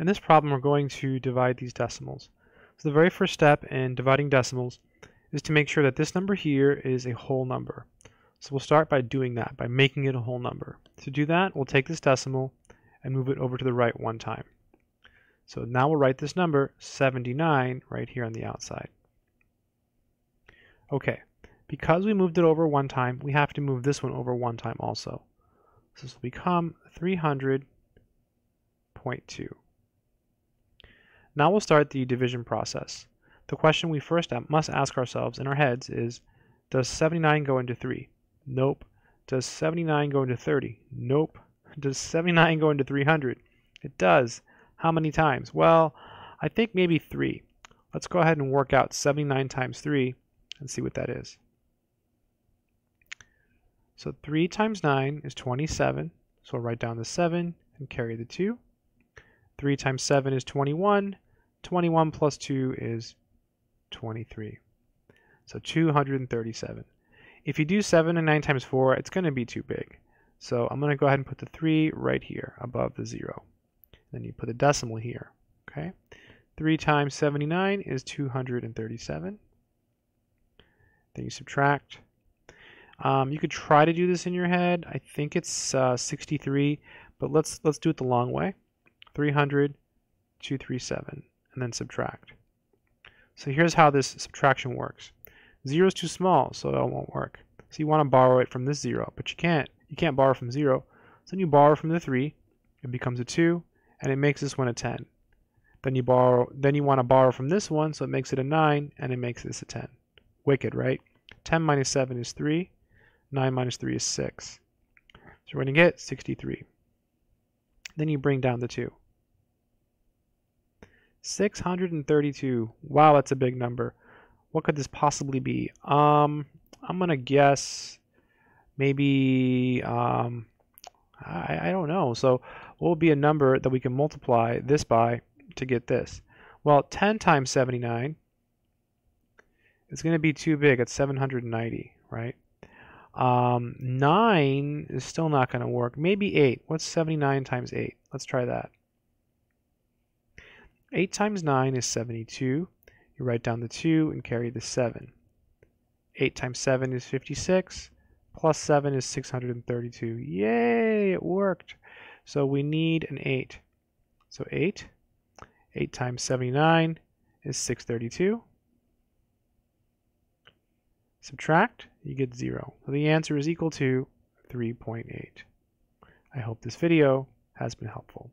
In this problem, we're going to divide these decimals. So the very first step in dividing decimals is to make sure that this number here is a whole number. So we'll start by doing that, by making it a whole number. To do that, we'll take this decimal and move it over to the right one time. So now we'll write this number 79 right here on the outside. Okay, because we moved it over one time, we have to move this one over one time also. So this will become 300.2. Now we'll start the division process. The question we first must ask ourselves in our heads is, does 79 go into 3? Nope. Does 79 go into 30? Nope. Does 79 go into 300? It does. How many times? Well, I think maybe 3. Let's go ahead and work out 79 times 3 and see what that is. So 3 times 9 is 27. So we'll write down the 7 and carry the 2. 3 times 7 is 21. 21 plus 2 is 23. So 237. If you do 7 and 9 times 4, it's going to be too big. So I'm going to go ahead and put the 3 right here above the 0. Then you put a decimal here. Okay? 3 times 79 is 237. Then you subtract. You could try to do this in your head. I think it's 63, but let's do it the long way. 300, 237, and then subtract. So here's how this subtraction works. 0 is too small, so it won't work. So you want to borrow it from this 0, but you can't. You can't borrow from 0. So then you borrow from the 3. It becomes a 2, and it makes this one a 10. Then you want to borrow from this one, so it makes it a 9, and it makes this a 10. Wicked, right? 10 minus 7 is 3. 9 minus 3 is 6. So we're going to get 63. Then you bring down the 2. 632. Wow, that's a big number. What could this possibly be? I'm going to guess maybe, I don't know. So what would be a number that we can multiply this by to get this? Well, 10 times 79 is going to be too big. It's 790, right? 9 is still not going to work. Maybe 8. What's 79 times 8? Let's try that. 8 times 9 is 72. You write down the 2 and carry the 7. 8 times 7 is 56. Plus 7 is 632. Yay! It worked. So we need an 8. So 8. 8 times 79 is 632. Subtract, you get 0. So the answer is equal to 3.8. I hope this video has been helpful.